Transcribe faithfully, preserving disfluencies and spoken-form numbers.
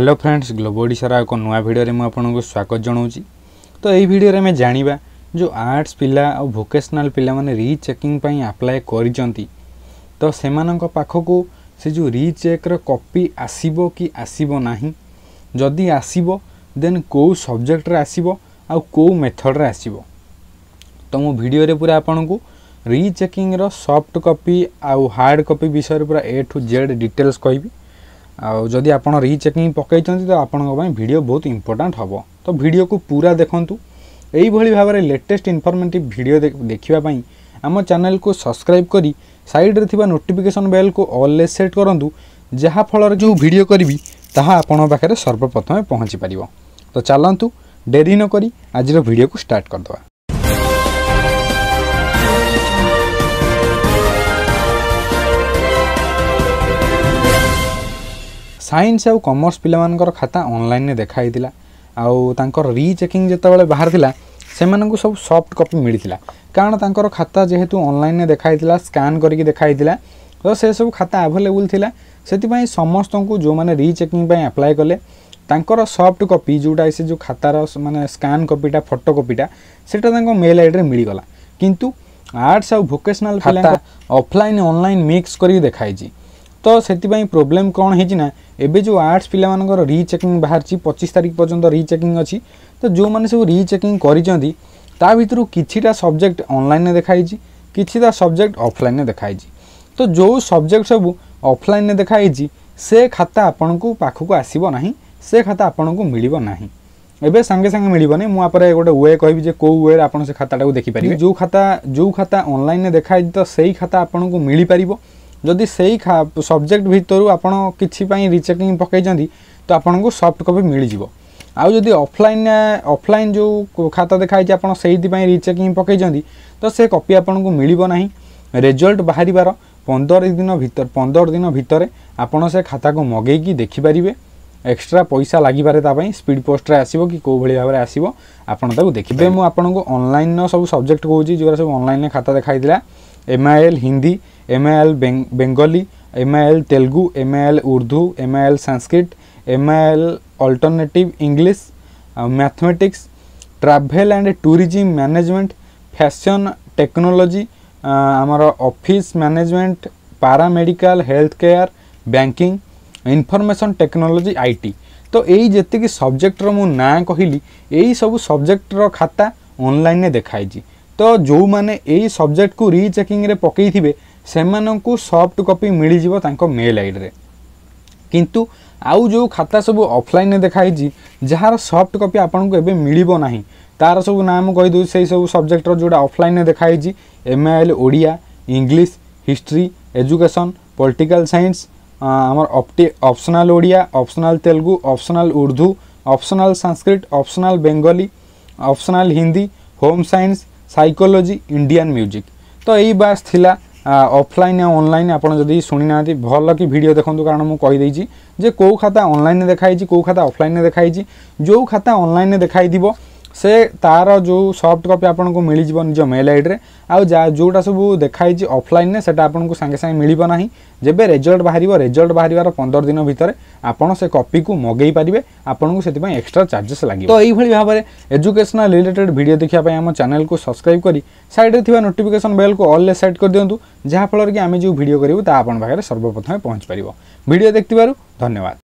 Hello friends, Globo ओडिशार एक नया भिडियो में आपको स्वागत जनाऊँगी। तो यही भिडियो में जाना जो आर्ट्स पिला और भोकेशनाल पिला माने रीचेकिंग पई अप्लाई करिसंती, तो सेमानक पाखकू से जो रीचेक रो कॉपी आसीबो कि आसीबो नाही, जदि आसीबो देन को सब्जेक्ट रे आसीबो आ को मेथड रे आसीबो। तो मो वीडियो रे पूरा आपनकू रीचेकिंग रो सॉफ्ट कॉपी आ हार्ड कॉपी विषय रे पूरा ए टू जेड डिटेल्स कहबी। आ जदि आपन रीचेकिंग पकाइचंती तो आपनको पई वीडियो बहुत इंपोर्टेंट हबो। तो वीडियो को पूरा देखंतु। यही भाव में लेटेस्ट इनफॉर्मेटिव वीडियो देखापी आम चैनल को सब्सक्राइब करी साइड रे थिबा नोटिफिकेशन बेल को ऑल सेट करूँ, जहाँफल जो वीडियो करी ताहा आपन पाखे सर्वप्रथमें पहुँची पार। तो चलतु डेरी न करी आज वीडियो को स्टार्ट करदे। साइंस और कॉमर्स पिला खाता ऑनलाइन देखाई आउ तांकर रीचेकिंग जेतेबेले बाहर थिला सेमानकु सब सॉफ्ट कॉपी मिलिथिला, कारण तांकर खाता जेहेतु ऑनलाइन देखाइतिला स्कैन करिक देखाइतिला, तो से सब खाता अवेलेबल थिला। सेतिपई समस्तंकु जो माने रीचेकिंग पई अप्लाई कले तांकर सॉफ्ट कॉपी जोटा से जो खातार माने स्कैन कॉपीटा फोटो कॉपीटा सेटा तांको मेल आईडी रे मिलि गला, किंतु आर्ट्स और वोकेशनल पिला ऑफलाइन ऑनलाइन मिक्स करिक देखाइजी। तो सेतिपई प्रॉब्लम कोन हेजी ना, एबे जो आर्ट्स पिला रीचेकिंग बाहर पच्चीस तारिख पर्यंत रीचेकिंग अच्छी, तो जो मैंने सब रीचेकिंग कर किटा सब्जेक्ट ऑनलाइन देखाई किटा सब्जेक्ट ऑफलाइन देखाई, तो जो सब्जेक्ट सब ऑफलाइन देखाई से खाता आपण को पाखक आसबो ना, से खाता आपण को मिल ना, एबे सांगे सांगे मिलबनी। मुझे गोटे वे कहि कौ वे आपन से खाता देखिपारे, जो खाता जो खाता ऑनलाइन देखाई तो सही खाता आपन को मिल पार। जदि से सब्जेक्ट भितर आपड़ कि रिचेकिंग पकई तो आपन को सॉफ्ट कॉपी मिल जाव। आउ जदि ऑफलाइन ऑफलाइन जो खाता देखाई आपड़ से रिचेकिंग पकई तो से कॉपी आपन को मिल ना, रिजल्ट बाहर बार पंदर दिन भीतर पंदर दिन भितर आपड़ से खाता को मगे देखिपारे। एक्सट्रा पैसा लगिपे स्पीड पोस्ट आसो कि कौ भाई भाव में आसो आपड़ा देखिए। मुझे ऑनलाइन सब सब्जेक्ट कहूँ जो सब ऑनलाइन खाता देखाई M I L Hindi, M I L Bengali, M I L Telugu, M I L Urdu, M I L Sanskrit, M I L alternative English, mathematics, travel and tourism management, fashion technology, आमर office management, paramedical, health care, banking, information technology, IT. तो यही जी सब्जेक्टर मु ना कहली यही सब सब्जेक्टर खाता online देखाई, तो जो माने यही सब्जेक्ट को रीचेकिंग रे पकई थिबे सेमानंकु सॉफ्ट कॉपी मिल जिवो तांको मेल आईडी रे, किंतु आउ जो खाता सब ऑफलाइन देखाई जार सॉफ्ट कॉपी आपन को एबे मिलिबो नाही, तार सब नाम कहि दो सेही सब सब्जेक्टर जोडा ऑफलाइन देखाई M I L Odia, English, history, education, political science, आमर optional Odia, optional Telugu, optional Urdu, optional Sanskrit, optional Bengali, optional Hindi, home science, psychology, Indian music. तो यही बास थिला ऑफलाइन या ऑनलाइन आपन जदी सुनी ना भल कि वीडियो देखंतु, कारण मु कहि देइची जे को खाता ऑनलाइन देखाई को खाता ऑफलाइन देखाई। जो खाता ऑनलाइन देखाई दिबो से तार जो सॉफ्ट कॉपी आपन को मिल जिवो निज मेल आईडी रे, आ जोटा सब देखाई ऑफलाइन ने सेटा आपन को सांगे सांगे मिलिबो नाही। जेबे रिजल्ट बाहरिबो, रिजल्ट बाहरिबार पंद्रह दिन भितर आपन से कॉपी को मगेई पारिबे, आपन को सेति पय एक्स्ट्रा चार्जेस लागिबो। तो एही भली भाव में एजुकेशनल रिलेटेड वीडियो देखिया पय हम चैनल को सब्सक्राइब करी साइड रे थिबा नोटिफिकेशन बेल को ऑल ले सेट कर दियंतु, जहां फलर कि आमे जो वीडियो करिवो ता आपन भागरे सर्वप्रथम पहुंच पारिबो। वीडियो देखतिबारु धन्यवाद।